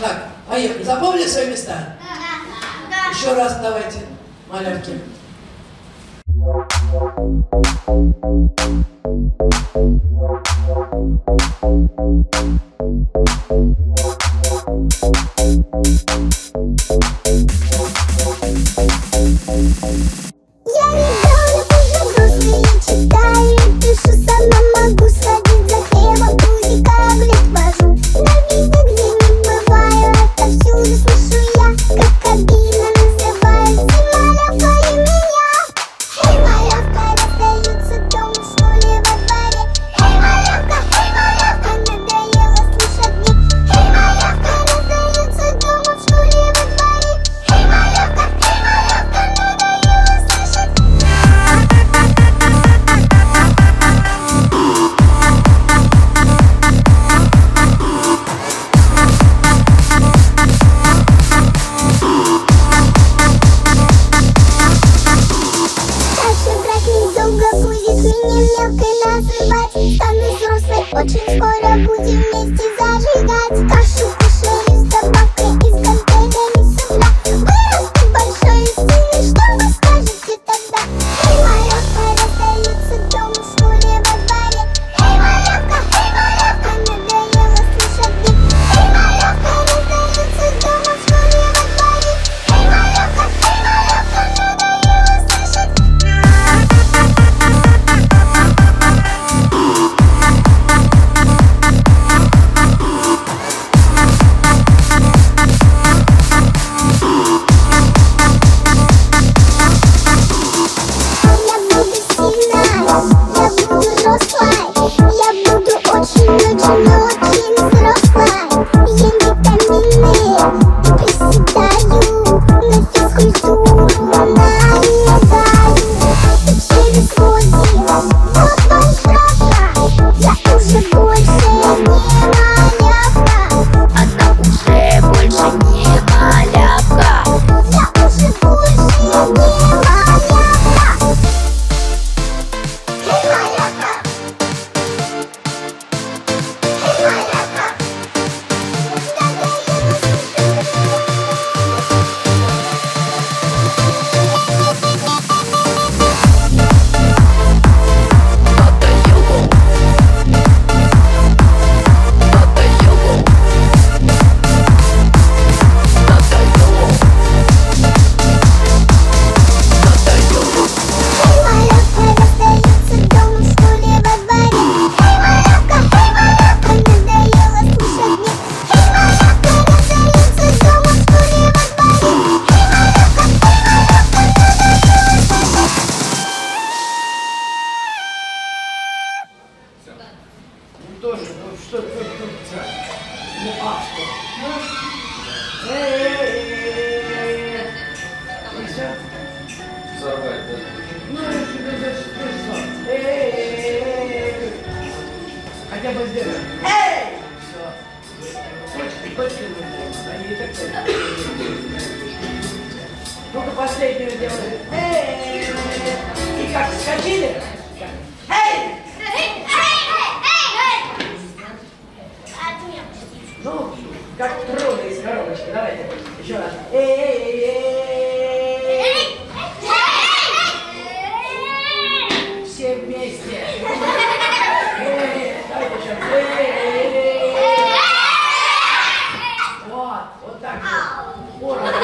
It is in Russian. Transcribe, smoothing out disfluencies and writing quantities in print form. Так, поехали. Запомнили свои места? Да. Еще раз давайте, малявки. Вот так. Вот.